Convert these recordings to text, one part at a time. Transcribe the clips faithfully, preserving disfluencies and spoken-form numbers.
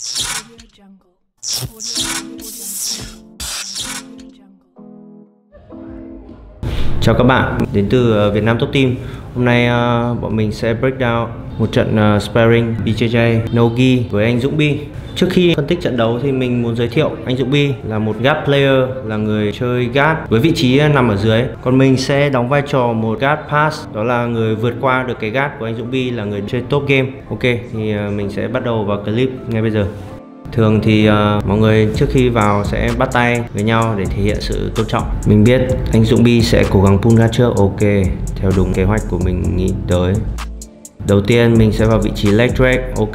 Chào các bạn, đến từ Việt Nam Top Team. Hôm nay uh, bọn mình sẽ break down một trận uh, Sparring B J J No Gi với anh Dũng Bi. Trước khi phân tích trận đấu thì mình muốn giới thiệu anh Dũng Bi là một guard player, là người chơi guard với vị trí nằm ở dưới. Còn mình sẽ đóng vai trò một guard pass, đó là người vượt qua được cái guard của anh Dũng Bi, là người chơi top game. Ok, thì uh, mình sẽ bắt đầu vào clip ngay bây giờ. Thường thì uh, mọi người trước khi vào sẽ bắt tay với nhau để thể hiện sự tôn trọng. Mình biết anh Dũng Bi sẽ cố gắng pull guard trước, ok, theo đúng kế hoạch của mình nghĩ tới. Đầu tiên mình sẽ vào vị trí leg drag, ok.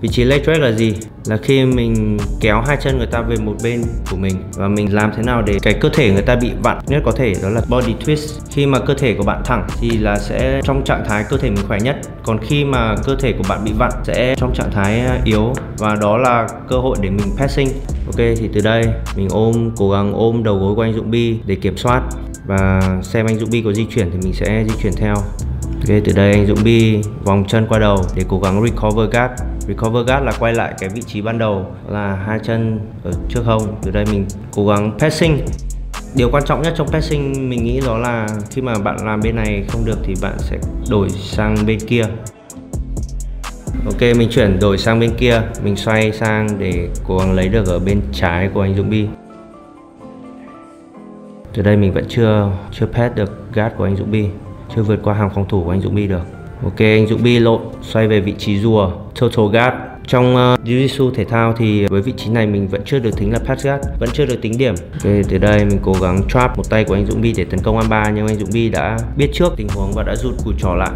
Vị trí leg drag là gì? Là khi mình kéo hai chân người ta về một bên của mình và mình làm thế nào để cái cơ thể người ta bị vặn nhất có thể, đó là body twist. Khi mà cơ thể của bạn thẳng thì là sẽ trong trạng thái cơ thể mình khỏe nhất, còn khi mà cơ thể của bạn bị vặn sẽ trong trạng thái yếu, và đó là cơ hội để mình passing. Ok, thì từ đây mình ôm, cố gắng ôm đầu gối của anh Dũng Bi để kiểm soát và xem anh Dũng Bi có di chuyển thì mình sẽ di chuyển theo. Ok, từ đây anh Dũng Bi vòng chân qua đầu để cố gắng recover guard. Recover guard là quay lại cái vị trí ban đầu, là hai chân ở trước hông. Từ đây mình cố gắng passing. Điều quan trọng nhất trong passing mình nghĩ đó là khi mà bạn làm bên này không được thì bạn sẽ đổi sang bên kia. Ok, mình chuyển đổi sang bên kia, mình xoay sang để cố gắng lấy được ở bên trái của anh Dũng Bi. Từ đây mình vẫn chưa chưa pass được guard của anh Dũng Bi, chưa vượt qua hàng phòng thủ của anh Dũng Bi được. Ok, anh Dũng Bi lộn, xoay về vị trí rùa, Turtle Guard. Trong uh, Jiu Jitsu thể thao thì với vị trí này mình vẫn chưa được tính là pass guard, vẫn chưa được tính điểm. Ok, từ đây mình cố gắng trap một tay của anh Dũng Bi để tấn công Armbar, nhưng anh Dũng Bi đã biết trước tình huống và đã rụt cùi trỏ lại.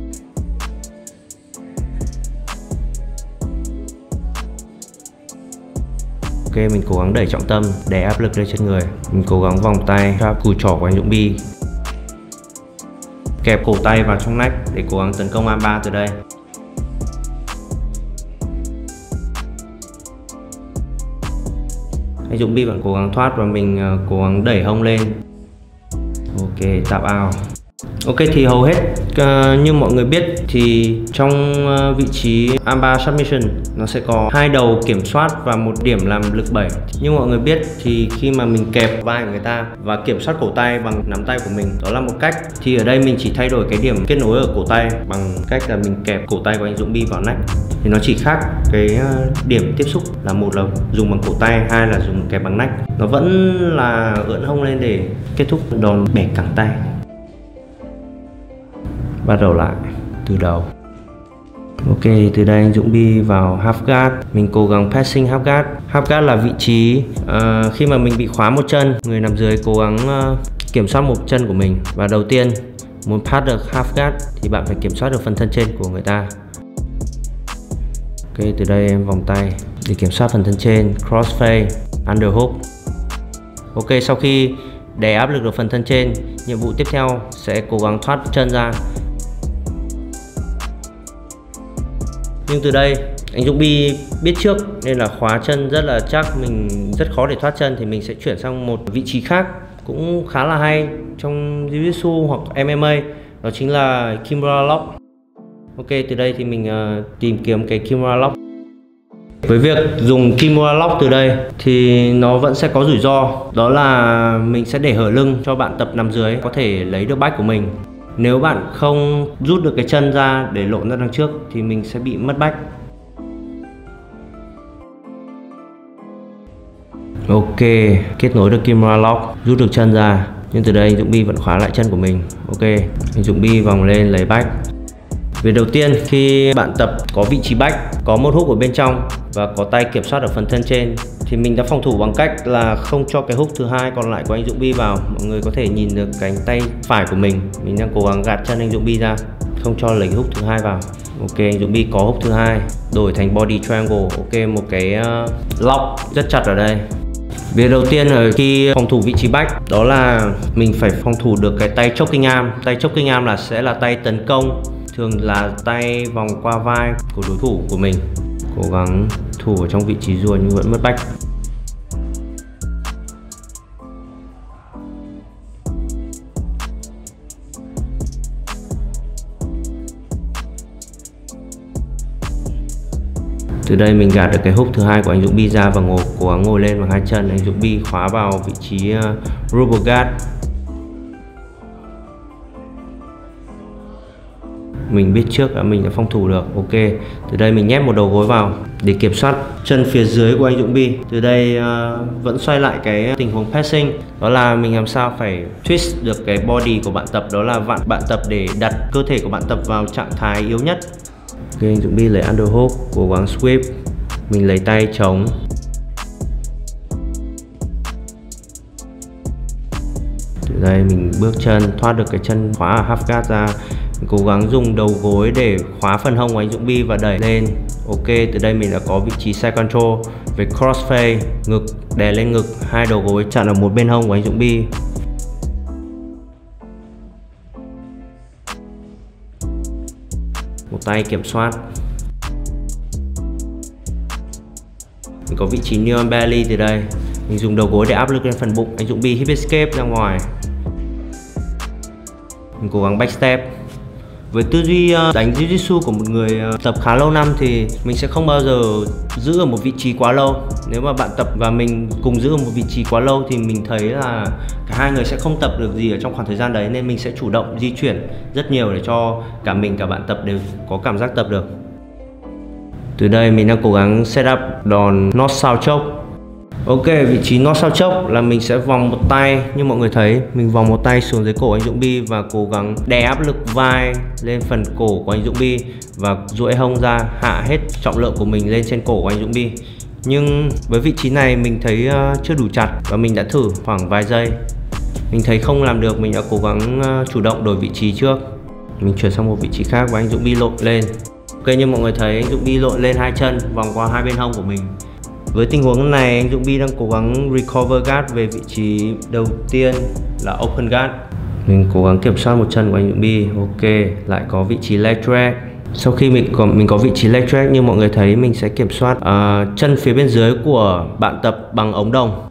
Ok, mình cố gắng đẩy trọng tâm, đè áp lực lên trên người. Mình cố gắng vòng tay, trap cùi trỏ của anh Dũng Bi, kẹp cổ tay vào trong nách để cố gắng tấn công Armbar từ đây. Anh Dũng Bi vẫn cố gắng thoát và mình uh, cố gắng đẩy hông lên. Ok, tap out. Ok, thì hầu hết uh, như mọi người biết thì trong uh, vị trí Armbar submission nó sẽ có hai đầu kiểm soát và một điểm làm lực bảy. Như mọi người biết thì khi mà mình kẹp vai của người ta và kiểm soát cổ tay bằng nắm tay của mình, đó là một cách. Thì ở đây mình chỉ thay đổi cái điểm kết nối ở cổ tay bằng cách là mình kẹp cổ tay của anh Dũng Bi vào nách. Thì nó chỉ khác cái điểm tiếp xúc là một là dùng bằng cổ tay, hai là dùng kẹp bằng nách. Nó vẫn là ưỡn hông lên để kết thúc đòn bẻ cẳng tay. Bắt đầu lại từ đầu. Ok, thì từ đây anh Dũng Bi vào Half Guard. Mình cố gắng passing Half Guard. Half Guard là vị trí uh, khi mà mình bị khóa một chân, người nằm dưới cố gắng uh, kiểm soát một chân của mình. Và đầu tiên muốn pass được Half Guard thì bạn phải kiểm soát được phần thân trên của người ta. Ok, từ đây em vòng tay để kiểm soát phần thân trên, Cross Face, Underhook. Ok, sau khi đè áp lực được phần thân trên, nhiệm vụ tiếp theo sẽ cố gắng thoát chân ra. Nhưng từ đây anh Dũng Bi biết trước nên là khóa chân rất là chắc, mình rất khó để thoát chân, thì mình sẽ chuyển sang một vị trí khác cũng khá là hay trong Jiu Jitsu hoặc M M A, đó chính là Kimura Lock. Ok, từ đây thì mình uh, tìm kiếm cái Kimura Lock. Với việc dùng Kimura Lock từ đây thì nó vẫn sẽ có rủi ro, đó là mình sẽ để hở lưng cho bạn tập nằm dưới có thể lấy được back của mình. Nếu bạn không rút được cái chân ra để lộn ra đằng trước thì mình sẽ bị mất back. Ok, kết nối được Kimura Lock, rút được chân ra. Nhưng từ đây anh Dũng Bi vẫn khóa lại chân của mình. Ok, anh Dũng Bi vòng lên lấy back. Việc đầu tiên khi bạn tập có vị trí back, có một hook ở bên trong và có tay kiểm soát ở phần thân trên, thì mình đã phòng thủ bằng cách là không cho cái hook thứ hai còn lại của anh Dũng Bi vào. Mọi người có thể nhìn được cánh tay phải của mình, mình đang cố gắng gạt chân anh Dũng Bi ra, không cho lấy hook thứ hai vào. Ok, anh Dũng Bi có hook thứ hai, đổi thành body triangle. Ok, một cái uh, lock rất chặt ở đây. Việc đầu tiên ở khi phòng thủ vị trí back đó là mình phải phòng thủ được cái tay choking arm. Tay choking arm là sẽ là tay tấn công, thường là tay vòng qua vai của đối thủ của mình. Cố gắng thủ ở trong vị trí rùa nhưng vẫn mất back. Từ đây mình gạt được cái hook thứ hai của anh Dũng Bi ra và ngồi cố gắng ngồi lên bằng hai chân. Anh Dũng Bi khóa vào vị trí uh, Rubble Guard. Mình biết trước là mình đã phòng thủ được. Ok, từ đây mình nhét một đầu gối vào để kiểm soát chân phía dưới của anh Dũng Bi. Từ đây uh, vẫn xoay lại cái tình huống passing, đó là mình làm sao phải twist được cái body của bạn tập, đó là bạn bạn tập để đặt cơ thể của bạn tập vào trạng thái yếu nhất. Ok, anh Dũng Bi lấy underhook, cố gắng sweep. Mình lấy tay chống. Từ đây mình bước chân, thoát được cái chân khóa ở half guard ra. Cố gắng dùng đầu gối để khóa phần hông của anh Dũng Bi và đẩy lên. Ok, từ đây mình đã có vị trí side control với cross face, ngực đè lên ngực, hai đầu gối chặn ở một bên hông của anh Dũng Bi. Một tay kiểm soát. Mình có vị trí neon belly từ đây. Mình dùng đầu gối để áp lực lên phần bụng. Anh Dũng Bi hip escape ra ngoài. Mình cố gắng back step. Với tư duy đánh Jiu Jitsu của một người tập khá lâu năm thì mình sẽ không bao giờ giữ ở một vị trí quá lâu. Nếu mà bạn tập và mình cùng giữ ở một vị trí quá lâu thì mình thấy là cả hai người sẽ không tập được gì ở trong khoảng thời gian đấy, nên mình sẽ chủ động di chuyển rất nhiều để cho cả mình cả bạn tập đều có cảm giác tập được. Từ đây mình đang cố gắng set up đòn North South Choke. Ok, vị trí North South Choke là mình sẽ vòng một tay. Như mọi người thấy, mình vòng một tay xuống dưới cổ anh Dũng Bi và cố gắng đè áp lực vai lên phần cổ của anh Dũng Bi và duỗi hông ra, hạ hết trọng lượng của mình lên trên cổ của anh Dũng Bi. Nhưng với vị trí này mình thấy chưa đủ chặt và mình đã thử khoảng vài giây. Mình thấy không làm được, mình đã cố gắng chủ động đổi vị trí trước. Mình chuyển sang một vị trí khác và anh Dũng Bi lộn lên. Ok, như mọi người thấy, anh Dũng Bi lộn lên hai chân, vòng qua hai bên hông của mình. Với tình huống này, anh Dũng Bi đang cố gắng recover guard về vị trí đầu tiên là open guard. Mình cố gắng kiểm soát một chân của anh Dũng Bi. Ok, lại có vị trí leg drag. Sau khi mình có, mình có vị trí leg drag, như mọi người thấy, mình sẽ kiểm soát uh, chân phía bên dưới của bạn tập bằng ống đồng.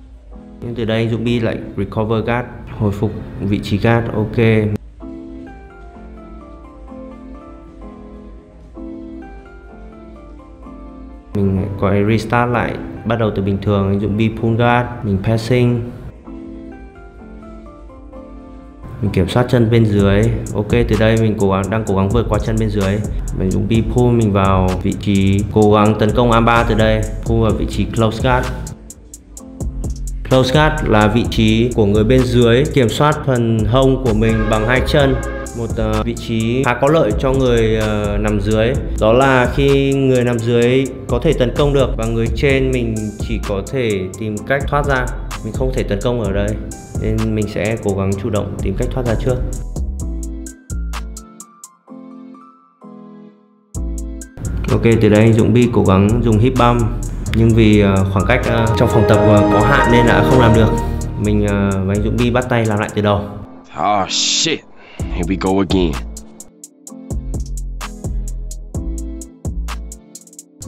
Nhưng từ đây anh Dũng Bi lại recover guard, hồi phục vị trí guard. Ok. Mình có restart lại, bắt đầu từ bình thường. Anh Dũng Bi B-Pull Guard, mình passing. Mình kiểm soát chân bên dưới. Ok, từ đây mình cố gắng, đang cố gắng vượt qua chân bên dưới. Mình dùng B-Pull mình vào vị trí cố gắng tấn công Armbar từ đây. Pull vào vị trí Close Guard. Close Guard là vị trí của người bên dưới kiểm soát phần hông của mình bằng hai chân. Một vị trí khá có lợi cho người uh, nằm dưới, đó là khi người nằm dưới có thể tấn công được và người trên mình chỉ có thể tìm cách thoát ra. Mình không thể tấn công ở đây nên mình sẽ cố gắng chủ động tìm cách thoát ra trước. Ok, từ đây Dũng Bi cố gắng dùng hip bump, nhưng vì uh, khoảng cách uh, trong phòng tập uh, có hạn nên là không làm được. Mình uh, và anh Dũng Bi bắt tay làm lại từ đầu. Oh shit. Here we go again.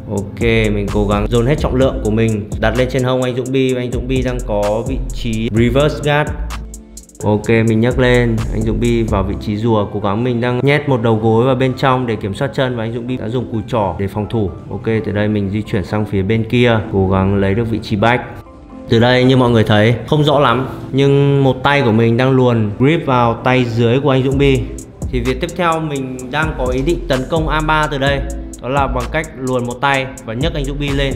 Ok, mình cố gắng dồn hết trọng lượng của mình đặt lên trên hông anh Dũng Bi. Anh Dũng Bi đang có vị trí reverse guard. Ok, mình nhấc lên, anh Dũng Bi vào vị trí rùa. Cố gắng mình đang nhét một đầu gối vào bên trong để kiểm soát chân và anh Dũng Bi đã dùng cùi trỏ để phòng thủ. Ok, từ đây mình di chuyển sang phía bên kia, cố gắng lấy được vị trí back. Từ đây như mọi người thấy không rõ lắm, nhưng một tay của mình đang luồn grip vào tay dưới của anh Dũng Bi. Thì việc tiếp theo mình đang có ý định tấn công a ba từ đây, đó là bằng cách luồn một tay và nhấc anh Dũng Bi lên.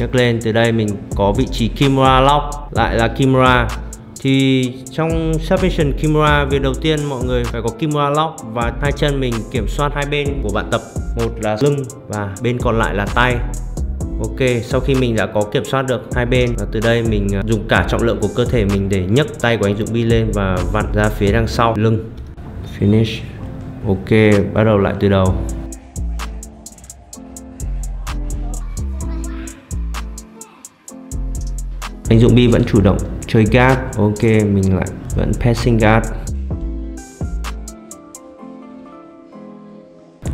Nhấc lên, từ đây mình có vị trí Kimura Lock, lại là Kimura. Thì trong submission Kimura, việc đầu tiên mọi người phải có Kimura Lock và hai chân mình kiểm soát hai bên của bạn tập, một là lưng và bên còn lại là tay. Ok, sau khi mình đã có kiểm soát được hai bên, và từ đây mình dùng cả trọng lượng của cơ thể mình để nhấc tay của anh Dũng Bi lên và vặn ra phía đằng sau lưng. Finish. Ok, bắt đầu lại từ đầu. Anh Dũng Bi vẫn chủ động chơi guard. Ok, mình lại vẫn passing guard.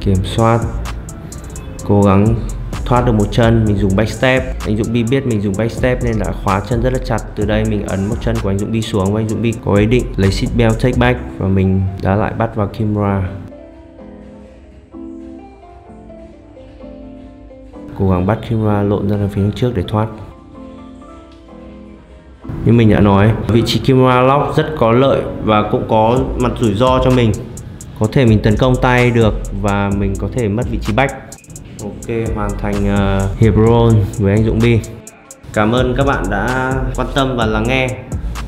Kiểm soát. Cố gắng thoát được một chân, mình dùng back step. Anh Dũng Bi biết mình dùng back step nên đã khóa chân rất là chặt. Từ đây mình ấn một chân của anh Dũng Bi xuống và anh Dũng Bi có ý định lấy seat belt take back và mình đã lại bắt vào Kimura. cố gắng bắt Kimura lộn ra phía trước để thoát. Như mình đã nói, vị trí Kimura Lock rất có lợi và cũng có mặt rủi ro cho mình. Có thể mình tấn công tay được và mình có thể mất vị trí back. Ok, hoàn thành uh, hiệp roll với anh Dũng Bi. Cảm ơn các bạn đã quan tâm và lắng nghe.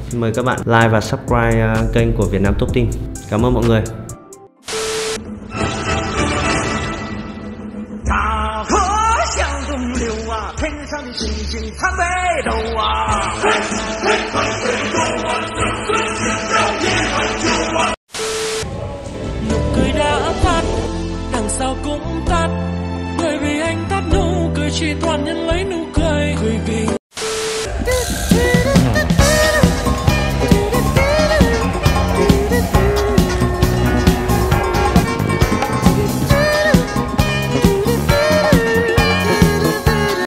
Xin mời các bạn like và subscribe uh, kênh của Việt Nam Top Team. Cảm ơn mọi người. Chỉ toàn nhân lấy nụ cười.